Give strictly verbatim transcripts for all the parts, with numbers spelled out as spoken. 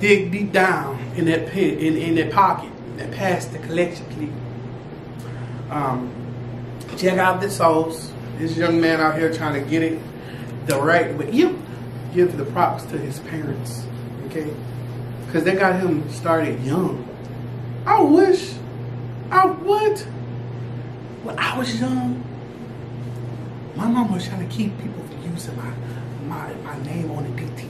dig deep down in that pit, in, in that pocket, and pass the collection, please. Um, check out the sauce. This young man out here trying to get it the right way. You give the props to his parents, okay? Because they got him started young. I wish I would. When I was young, my mom was trying to keep people from using my, my, my name on the D T E.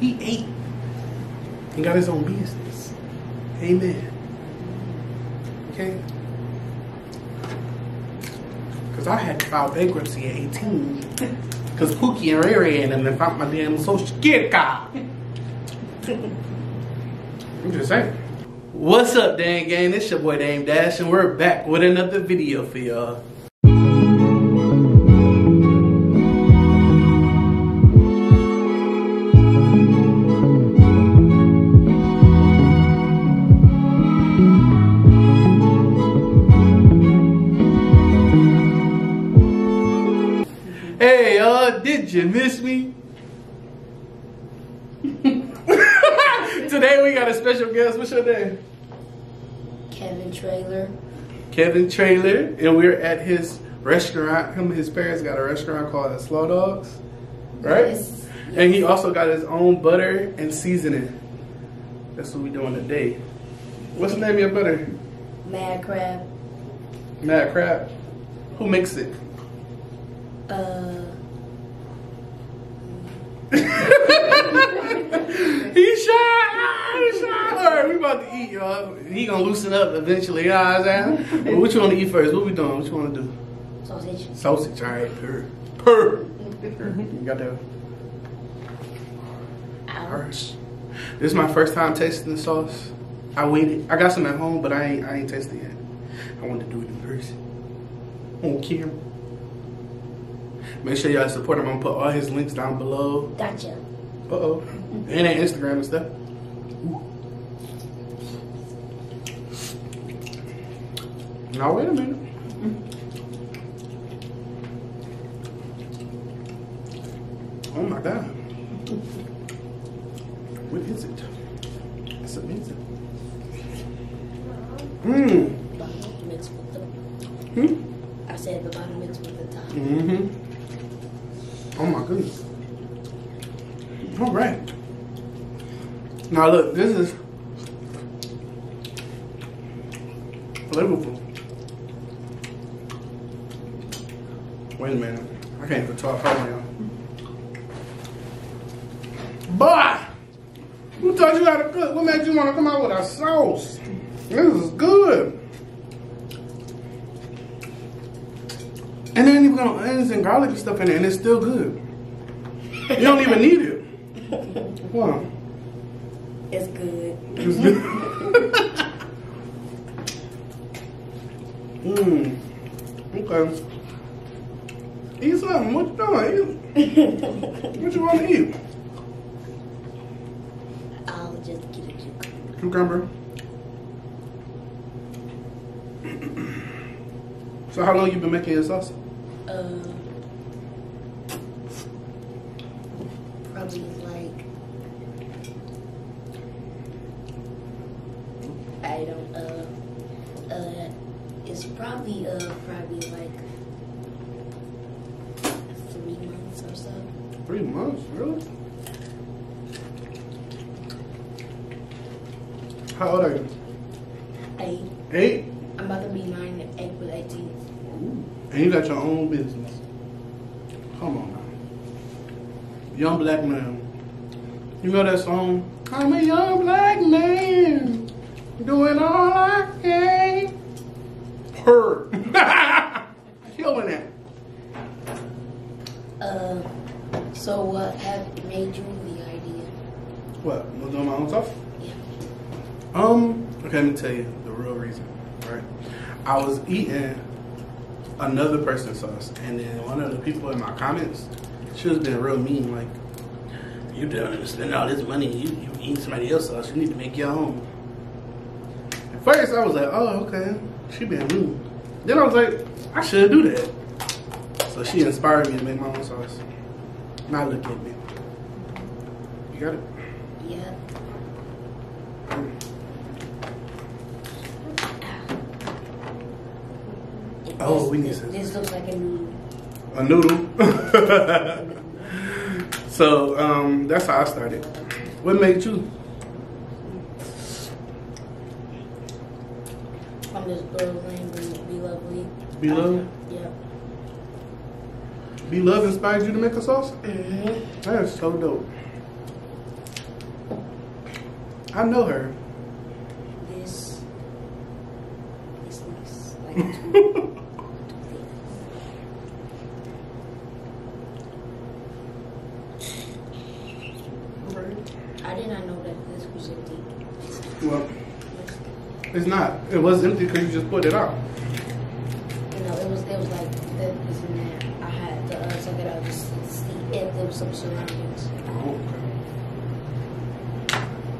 He ate and got his own business. Amen. Okay? Because I had to file bankruptcy at eighteen. Because Pookie and Rary and them and found my damn social security card. I'm just saying. What's up, Dame Gang? It's your boy Dame Dash, and we're back with another video for y'all. Did you miss me? Today we got a special guest. What's your name? Kevin Traylor. Kevin Traylor, and we're at his restaurant. Him and his parents got a restaurant called Slow Dogs, right? Yes. And he also got his own butter and seasoning. That's what we doing today. What's the name of your butter? Mad Crab. Mad Crab. Who makes it? Uh. He's shy. He's shy. Alright, we about to eat, y'all. He gonna loosen up eventually, you know what I'm saying? But what you wanna eat first? What we doing? What you wanna do? Sausage. Sausage, alright. Purr. Purr. You got that? Alright. This is my first time tasting the sauce. I waited. I got some at home, but I ain't I ain't tasted it yet. I wanted to do it in person. On camera. Make sure y'all support him. I'm gonna put all his links down below. Gotcha. Uh oh. And that Instagram and stuff. Ooh. Now wait a minute. Oh my God. What is it? It's amazing. Mmm. Bottom mixed with the. Hmm. I said the bottom mixed with the top. Mm-hmm. Oh my goodness. All right. Now look, this is flavorful. Wait a minute. I can't even talk right now. Boy! Who taught you how to cook? What made you want to come out with a sauce? This is good. And they ain't even got onions and garlic and stuff in there, and it's still good. You don't even need it. Wow. It's good. It's good. Mmm. Okay. Eat something. What you doing? Eat. What you want to eat? I'll just get a cucumber. Cucumber. So how long you been making your sauce? Uh, probably like I don't uh uh it's probably uh probably like three months or so. Three months, really? How old are you? Eight. Eight? I'm about to be nine in April eighteenth. And you got your own business. Come on now. Young black man. You know that song? I'm a young black man, doing all I can. Purr. Killing it. Uh, so what have made you the idea? What? I'm doing my own stuff? Yeah. Um, okay, let me tell you the real reason, right? I was eating another person's sauce, and then one of the people in my comments, she was being real mean, like, you done spend all this money, you, you eat somebody else's sauce, you need to make your own. At first I was like, oh, okay, she being mean. Then I was like, I should do that. So she inspired me to make my own sauce. Now look at me. You got it? Yeah. Mm. Oh, this, we need this. This looks like a noodle. A noodle. So um, that's how I started. What made you? From this girl's name, Be Love. Be Love? Yeah. Be Love inspired you to make a sauce? Mm-hmm. That is so dope. I know her. This is nice. Like, I did not know that this was empty. Well, it's not. It was empty because you just put it out. You know, it was, it was like, that was in there. I had to uh, suck it out to see if there was some surroundings. Oh, okay.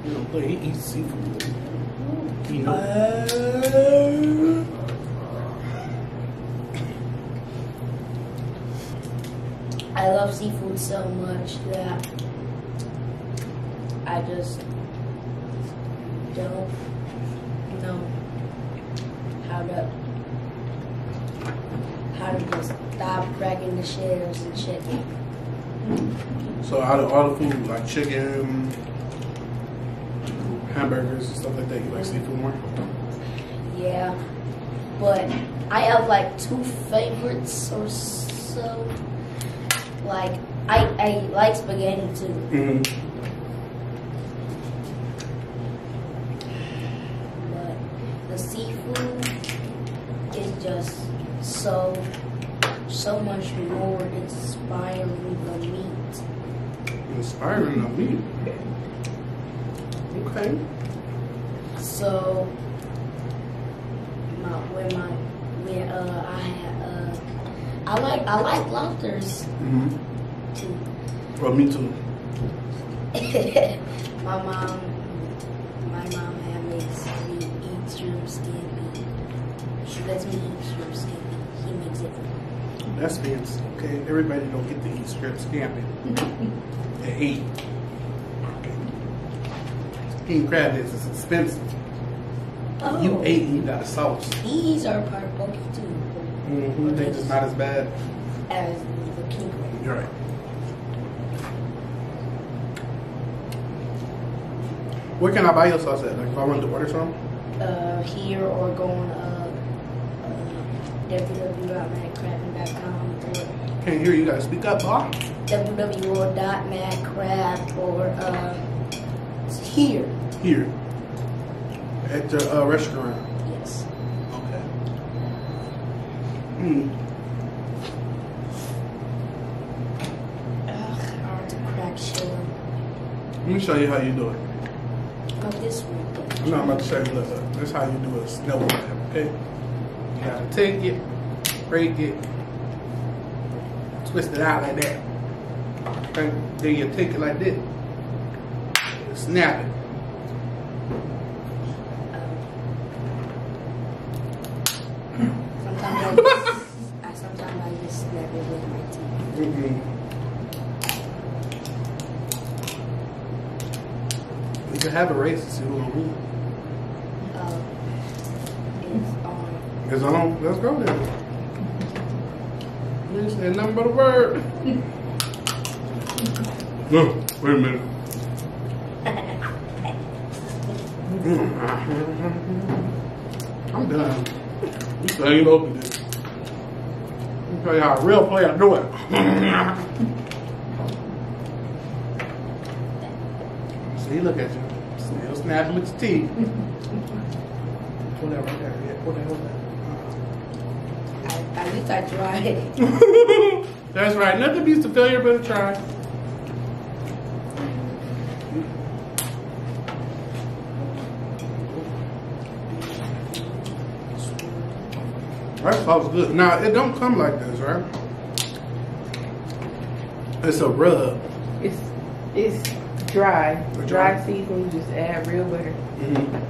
You know, but he eats seafood. You know. Uh, I love seafood so much that I just don't know how to how to just stop cracking the shells and shit. So out of all the food, like chicken, hamburgers and stuff like that, you like seafood more? Yeah, but I have like two favorites or so. Like I I like spaghetti too. Mm-hmm. So, so much more inspiring the meat. Inspiring the meat? Okay. So, my, when my, when uh, I had, uh, I like, I like lobsters. Mm-hmm. Too. Well, me too. my mom, my mom had makes me eat shrimp skin meat. She lets me eat shrimp skin. That's fancy, okay? Everybody don't get to eat shrimp scampi. They eat. King crab is expensive. Oh. You ate and you got a sauce. These are part of pokey too. Mm-hmm. They're just not as bad as the king crab. You're right. Where can I buy your sauce at? Like if I wanted to order some? Uh, here or going uh w w w dot mad crabbin dot com. Can't hear you guys. Speak up, boy. w w w dot mad crab or uh, it's here. Here. At the uh, restaurant. Yes. Okay. Mm. Ugh, I want to crack shell. Let me show you how you do it. Go this way. No, I'm about to show you. Look, look. That's how you do a snow crab, okay? You gotta take it, break it, twist it out like that. Okay? Then you take it like this, snap it. Sometimes I just, I, sometimes I just snap it with my teeth. Mm-hmm. We can have a race to see who will win. It's on. Let's go there. You ain't said nothing but a word. No, wait a minute. I'm done. You still ain't opened it. Let me tell you how a real player do it. See, look at you. Still snapping with your teeth. Whatever. What the hell is that? At least I tried. That's right. Nothing beats the failure but a try. That sauce is good. Now, it don't come like this, right? It's a rub. It's it's dry. Dry. dry seasoning. Just add real butter. Mm-hmm.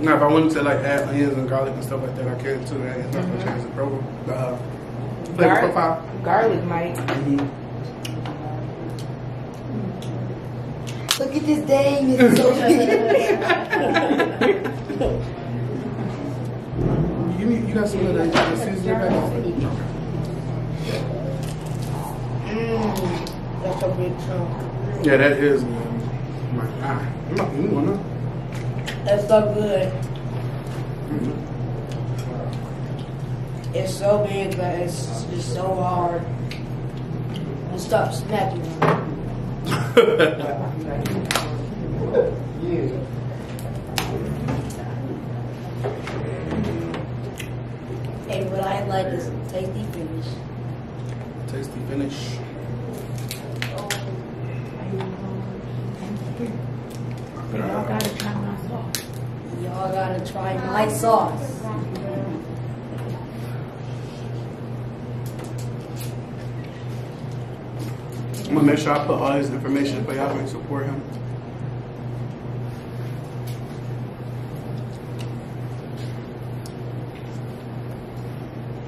Now, if I wanted to like add onions and garlic and stuff like that, I could too. It's not gonna change the program. Uh, flavor Gar profile. Garlic, Mike. Mm-hmm. Look at this Dame. You need, you got some of that seasoning back on. Mm, that's a big chunk. Yeah, that is. Um, my eye. I'm not eating one now. That's so good. Mm-hmm. It's so big, but it's just so hard. And stop smacking. Yeah. Hey, what I like is tasty finish. Tasty finish. Oh, y'all gotta try my sauce. Y'all gotta try my sauce. I'm gonna make sure I put all his information for y'all to support him.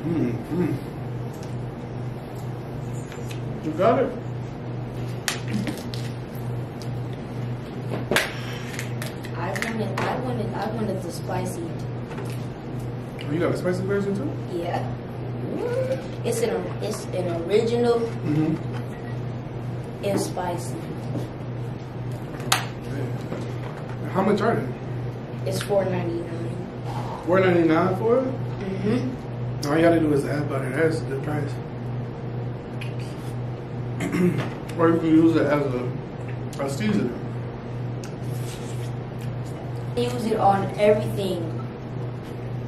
Mm hmm. You got it. I wanted, I wanted, I wanted the spicy. Oh, you got a spicy version too? Yeah. It's an, it's an original. Mm-hmm. It's spicy. Okay. How much are they? It's four ninety-nine. four ninety-nine for it? Mm-hmm. All you gotta do is add butter. That's the price. Or you can use it as a, a seasoning. Use it on everything.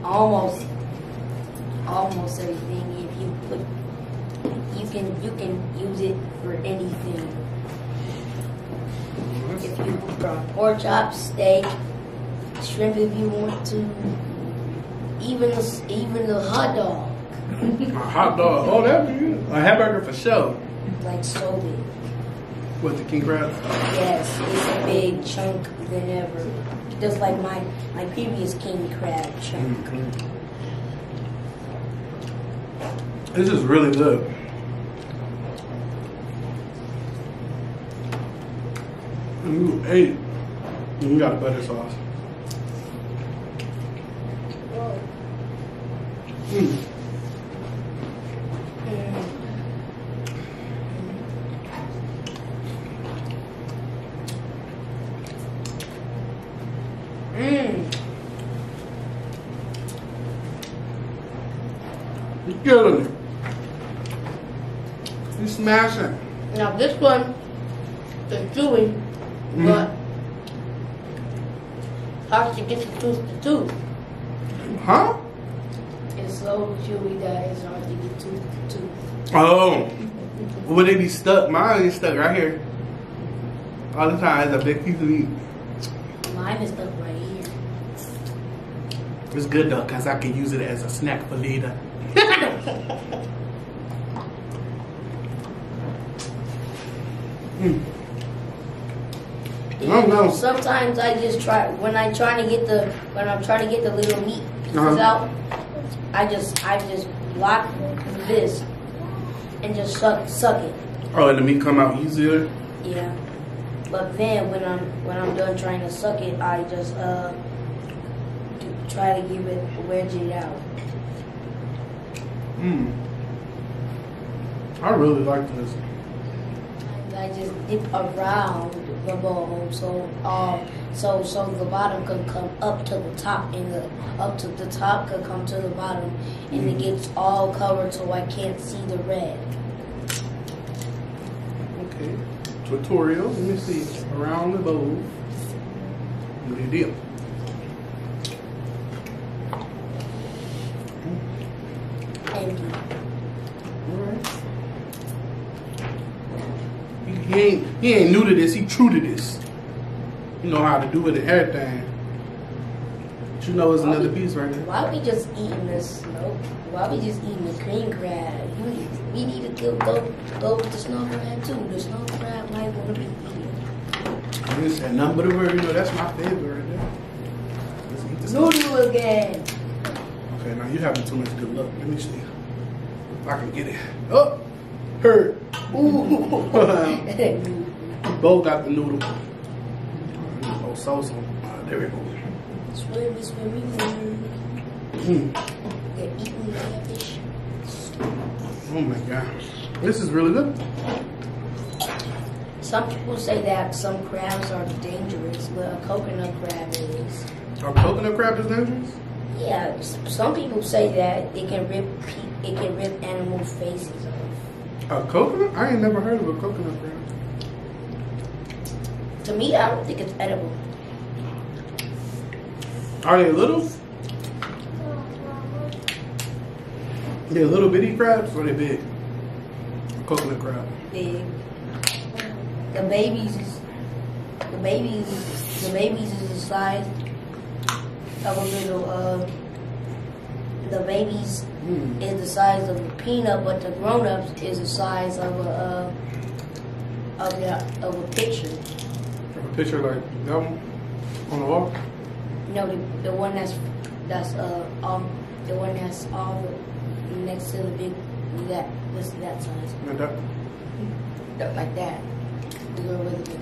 Almost, almost everything. If you put, you can, you can use it for anything. Nice. If you want pork chop, steak, shrimp, if you want to, even a, even a hot dog. A hot dog. Oh, that'd be good. A hamburger for sure. Like so big. What, the King Crab? Yes, it's a big chunk than ever. Just like my my previous King Crab chunk. Mm-hmm. This is really good. You ate. You got a butter sauce. Whoa. Mm. Killing it. You smashing. Now this one is chewy, mm -hmm. but hard to get the tooth to tooth. Huh? It's so chewy that it's hard to get tooth to tooth. Oh. Would it be stuck? Mine is stuck right here. All the time it's a big piece of meat. Mine is stuck right here. It's good though, because I can use it as a snack for later. Mm. You know, sometimes I just try when I try to get the when I'm trying to get the little meat pieces uh-huh. out. I just I just block this and just suck suck it. Oh, and the meat come out easier. Yeah, but then when I'm when I'm done trying to suck it, I just uh try to give it wedge it out. Mm. I really like this. I just dip around the bowl so um so so the bottom can come up to the top and the up to the top can come to the bottom and mm. it gets all covered so I can't see the red. Okay. Tutorial. Let me see. Around the bowl. What do you deal? Thank you. Alright. He ain't, he ain't new to this, he true to this. You know how to do it and everything. But you know it's why another we, piece right now. Why we just eating this snow? Why we just eating the cream crab? You, we need to go, go, go with the snow crab too. The snow crab might want to be eating. You said nothing but a word, you know, that's my favorite right there. Let's eat this. Noodle again. Okay, now you're having too much good luck. Let me see. If I can get it. Oh, hurt. Ooh. Bo got the noodle. Oh, salsa. Uh, there we go. Swimmy, swimmy, mm. Oh my gosh. This is really good. Some people say that some crabs are dangerous, but a coconut crab is. Are coconut crabs dangerous? Yeah. Some people say that it can rip it can rip animal faces off. A coconut? I ain't never heard of a coconut crab. To me, I don't think it's edible. Are they little? They're little bitty crabs or are they big? Coconut crab. Big. The babies is the babies is, the babies is the size of a little uh the babies mm. is the size of a peanut, but the grown ups is the size of a uh, of the of a picture. A picture like that one on the wall? No, the, the one that's that's uh um the one that's all next to the big that was that size. Like that? Look like that. The little really big.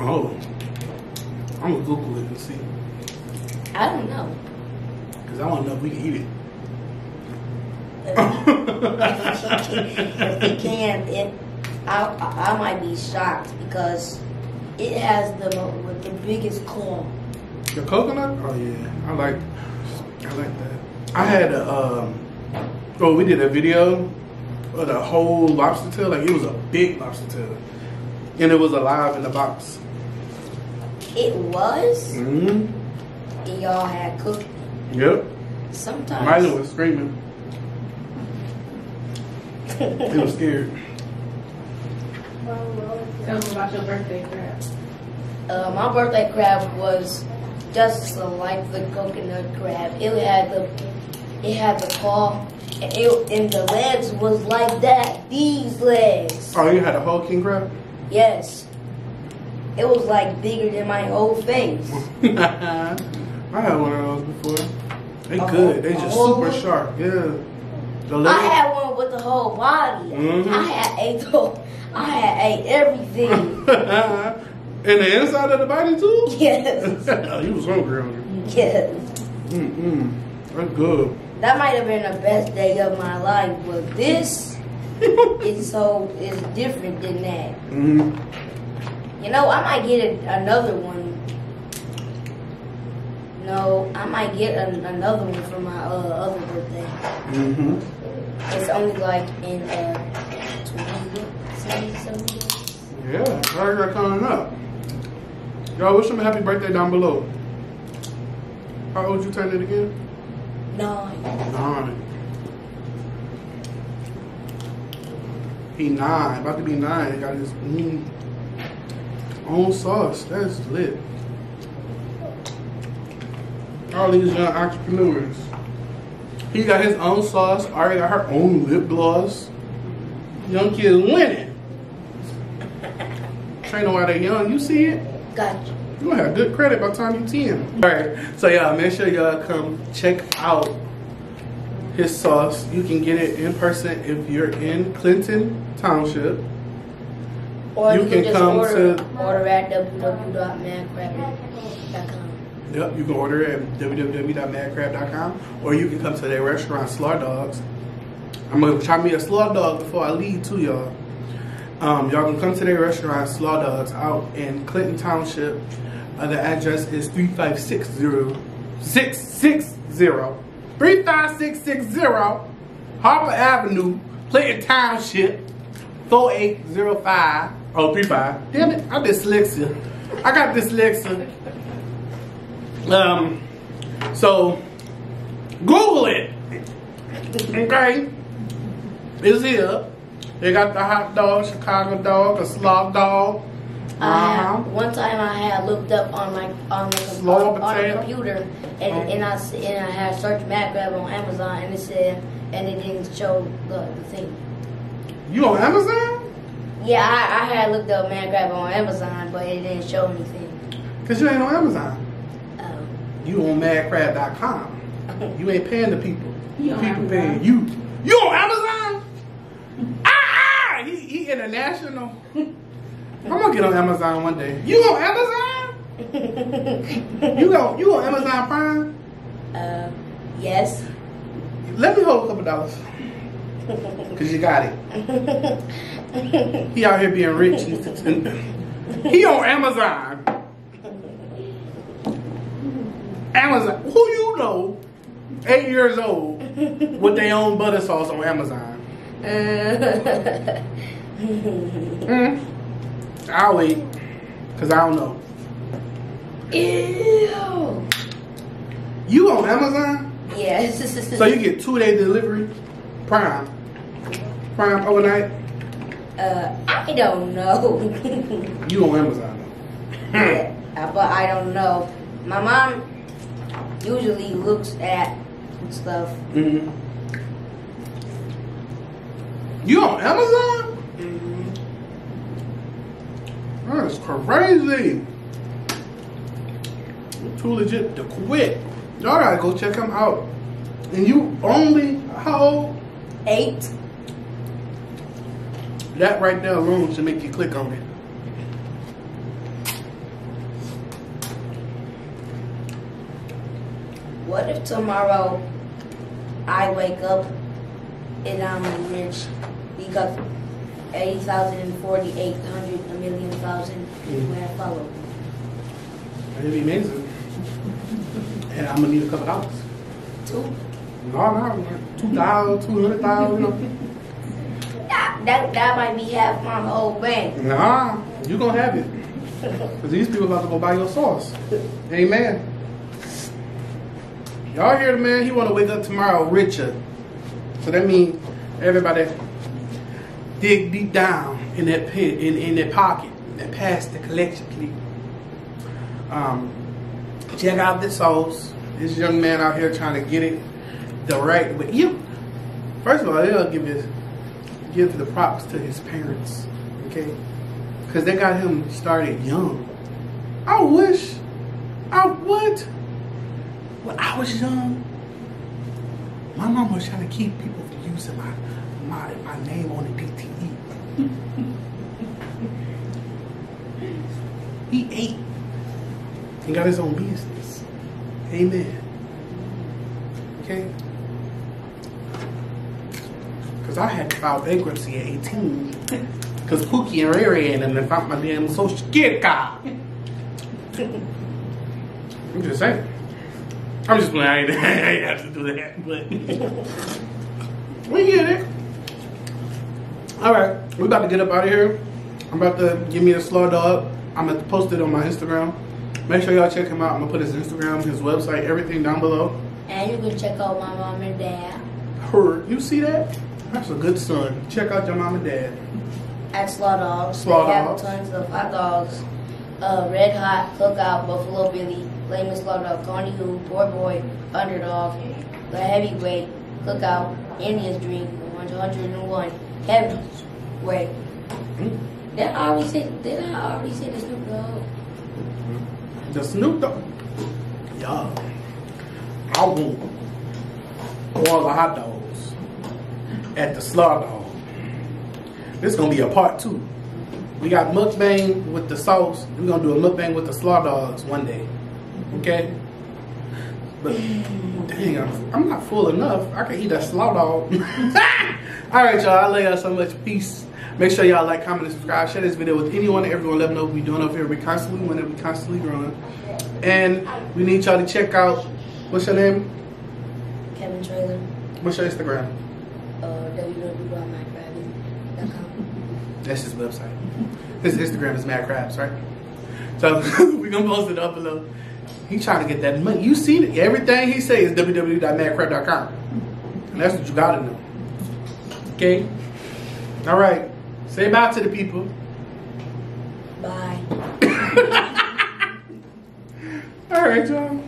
Oh, I'm gonna Google it and see. I don't know. Cause I want to know if we can eat it. If we can, it I I might be shocked because it has the the biggest claw. The coconut? Oh yeah, I like, I like that. I had a, um, oh, we did a video of the whole lobster tail. Like it was a big lobster tail, and it was alive in the box. It was. Mm-hmm. And y'all had cooked it. Yep. Sometimes. Milo was screaming. He was scared. Tell me about your birthday crab. Uh, my birthday crab was. Just like the coconut crab, it had the it had the claw, and, it, and the legs was like that. These legs. Oh, you had a whole king crab? Yes. It was like bigger than my whole face. I had one of those before. They a good. Whole, they just super one? Sharp. Yeah. The legs. I had one with the whole body. Mm-hmm. I had ate the, I had ate everything. And the inside of the body too? Yes. You was hungry, hungry. Yes. Mm-mm. That's good. That might have been the best day of my life, but this is so is different than that. Mm-hmm. You know, I might get a, another one. No, I might get a, another one for my uh, other birthday. Mm-hmm. It's only like in uh, twenty, twenty, twenty. Yeah, I got coming up. Y'all wish him a happy birthday down below. How old you turn it again? Nine. Nine. He nine, about to be nine. He got his mm, own sauce. That's lit. All these young entrepreneurs. He got his own sauce. Aria got her own lip gloss. Young kids winning. Ain't no why they young, you see it? Gotcha. You gonna have good credit by the time you ten. Alright, so y'all make sure y'all come check out his sauce. You can get it in person if you're in Clinton Township. Or you, you can, can come order, to order at w w w dot mad crabbin dot com. Yep, you can order at w w w dot mad crab dot com, or you can come to their restaurant, Slow Dogs. I'm gonna try me a Slow Dog before I leave too, y'all. Um, y'all can come to their restaurant, Slow Dogs, out in Clinton Township. Uh, the address is three five six zero, six six zero, three five six six zero Harbor Avenue, Clinton Township, four eight zero five. Oh, three five. Damn it, I'm dyslexia. I got dyslexia. Um, so, Google it. Okay? It's here. They got the hot dog, Chicago dog, a slob dog. Uh, uh, one time I had looked up on my on the, on, on the computer and, um, and I and I had searched Mad Crabbin on Amazon and it said and it didn't show the, the thing. You on Amazon? Yeah, I, I had looked up Mad Crabbin on Amazon, but it didn't show anything. Cause you ain't on Amazon. Um, you on mad crab dot com. You ain't paying the people. You people paying you. You on Amazon? Ah, ah! He, he international. I'm gonna get on Amazon one day. You on Amazon? you on you on Amazon Prime? Uh, yes. Let me hold a couple dollars. Cause you got it. He out here being rich. He on Amazon. Amazon. Who you know? Eight years old with their own butter sauce on Amazon. mm. I'll wait, cause I don't know. Ew. You on Amazon? Yes. Yeah. So you get two day delivery. Prime. Prime overnight? Uh, I don't know. You on Amazon though. Yeah, but I don't know. My mom usually looks at stuff. Mm-hmm. You on Amazon? Mm-hmm. That is crazy. You're too legit to quit. Y'all gotta go check him out. And you only, how old? Eight. That right there alone should make you click on it. What if tomorrow I wake up and I'm rich? We got eighty thousand and forty, eight hundred, a million thousand people have followed. That'd be amazing. And I'm gonna need a couple dollars. Two. No, no, two thousand, two hundred thousand. Nah, that that might be half my whole bank. Nah, you gonna have it. Cause these people about to go buy your sauce. Amen. Y'all hear the man? He wanna wake up tomorrow richer. So that means everybody dig deep down in that pit, in in their pocket, and pass the collection, please. Um, check out this sauce. This young man out here trying to get it. The right way. You, first of all, they'll give his, give the props to his parents, okay? Because they got him started young. I wish I would. When I was young, my mom was trying to keep people from using my my my name on the P T E. He ate and got his own business. Amen. Okay. Cause I had to file bankruptcy at eighteen. Cause Pookie and Rary and them found my damn social security card. I'm just saying. I'm just playing. I ain't, I ain't have to do that, but we get it. All right, we about to get up out of here. I'm about to give me a slow dog. I'm gonna post it on my Instagram. Make sure y'all check him out. I'm gonna put his Instagram, his website, everything down below. And you can check out my mom and dad. Her, you see that? That's a good son. Check out your mom and dad. At Slow Dogs. Slow they Dogs. Have tons of hot dogs. Uh, Red Hot, Cookout, Buffalo Billy, Lame Slow Dog, Connie Who, Poor Boy, Underdog, The Heavyweight, Cookout, Indian's Dream, one hundred and one, Kevin's Way. Mm-hmm. Did I already say, did I already say the Snoop Dogg? The Snoop Dogg? Yeah. I want all the hot dogs at the Slow Dog. This is gonna be a part two. We got mukbang with the sauce. We're gonna do a mukbang with the Slow Dogs one day. Okay? But dang, I'm, I'm not full enough. I can eat a Slow Dog. Alright y'all, I love y'all so much. Peace. Make sure y'all like, comment, and subscribe. Share this video with anyone and everyone. Let them know what we're doing over here. We're constantly winning, we're constantly growing. And we need y'all to check out. What's your name? Kevin Traylor. What's your Instagram? Uh, w w w dot mad crabbin dot com. That's his website. His Instagram is Mad Crabs, right? So we're going to post it up below. He trying to get that money. You see it. Everything he says is w w w dot mad crab dot com. And that's what you got to know. Okay? All right. Say bye to the people. Bye. All right, y'all.